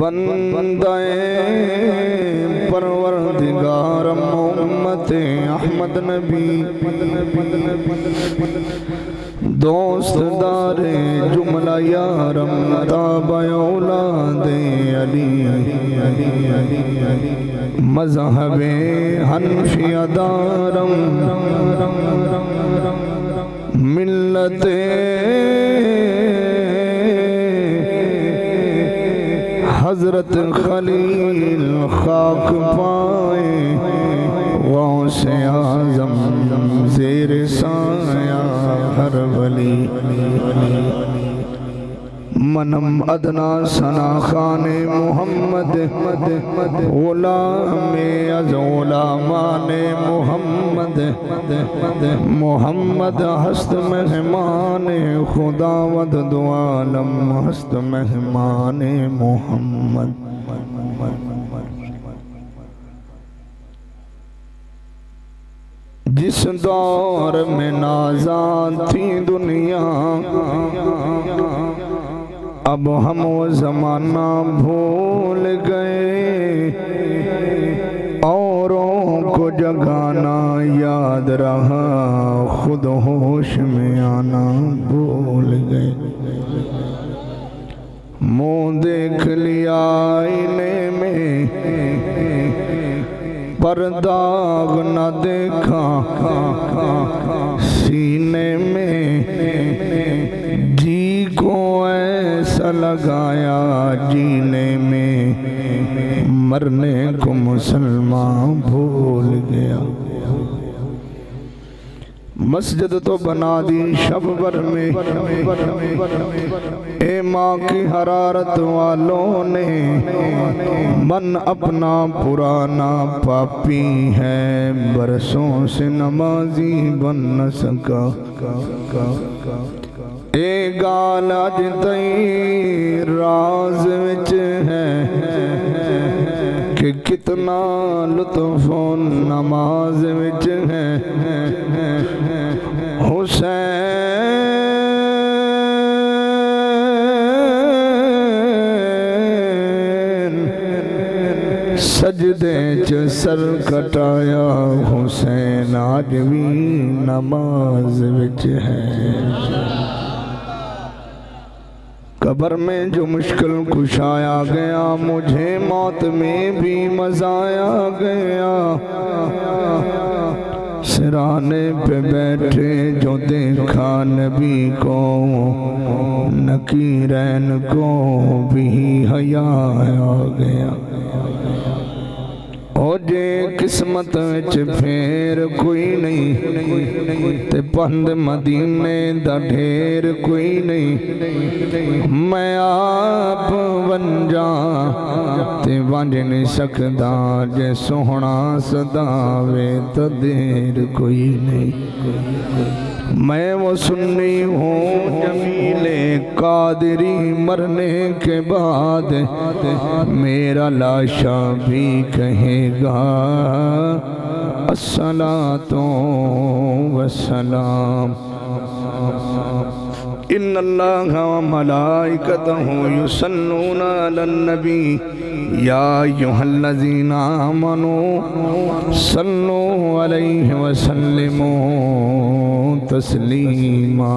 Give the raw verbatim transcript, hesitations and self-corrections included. बंदे परवरदिगार उम्मते अहमद नबी दोस्त दारे जुमला यारम ताबा औलादे अली मज़हबे हनफी दारम मिल्लते हजरत खलील खाक पाए गौसे आज़म ज़ेर साया हर वली मनम अदना सना खाने मोहम्मद ग़ुलामे अज़ोला माने मोहम्मद मोहम्मद हस्त मेहमान खुदावद दुआलम हस्त मेहमान मोहम्मद। जिस दौर में नाज़ाद थी दुनिया अब हम वो ज़माना भूल गए औरों को जगाना याद रहा खुद होश में आना भूल गए। मुँह देख लिया आईने में पर दाग न देखा सीने में जी को ऐसा लगाया जीने में मरने को मुसलमान भूल गया। मस्जिद तो बना दी शब भर में ए माँ की हरारत वालों ने मन अपना पुराना पापी है बरसों से नमाजी बन न सका। ए गाल अज तई राज विच है कि कितना लुत्फ नमाज विच है हुसैन सजदे च सर कटाया हुसैन अज भी नमाज विच है। कब्र में जो मुश्किल कुशाया गया मुझे मौत में भी मज़ाया गया सिराने पे बैठे जो देखा नबी को नकीरैन को भी हयाया गया। ओ जे किस्मत विच फेर कोई नहीं ते पंद मदीने दा ढेर कोई नहीं मैं आप वंजा ते वंज नहीं सकदा जे सोहना सदावे तो देर कोई नहीं। मैं वो सुन्नी हूँ जमीले कादरी मरने के बाद मेरा लाशा भी कहे अस्सलातो वस्सलाम इन्ना अल्लाह व मलाइकतहू युसल्लूना अलन्नबी या अय्युहल्लज़ीना आमनू सल्लू अलैहि व सल्लिमू तस्लीमा।